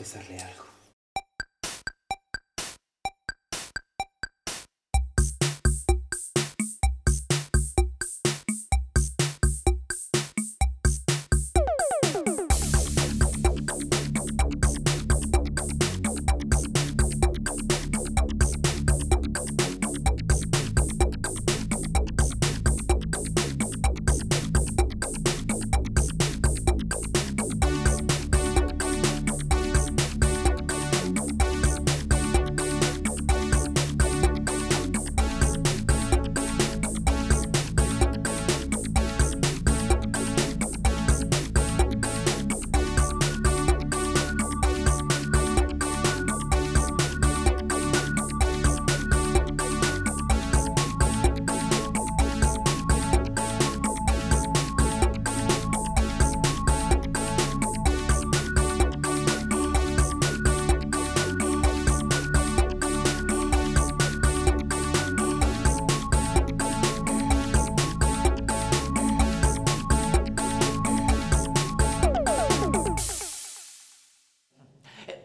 confesarle algo.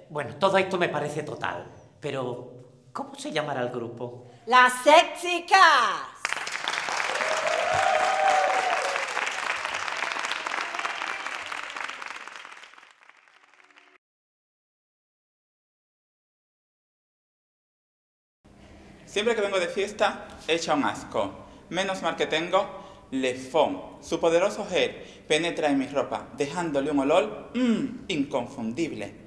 Bueno, todo esto me parece total, pero ¿cómo se llamará el grupo? ¡Las Sexicas! Siempre que vengo de fiesta, echa un asco. Menos mal que tengo Le Fon. Su poderoso gel penetra en mi ropa, dejándole un olor inconfundible.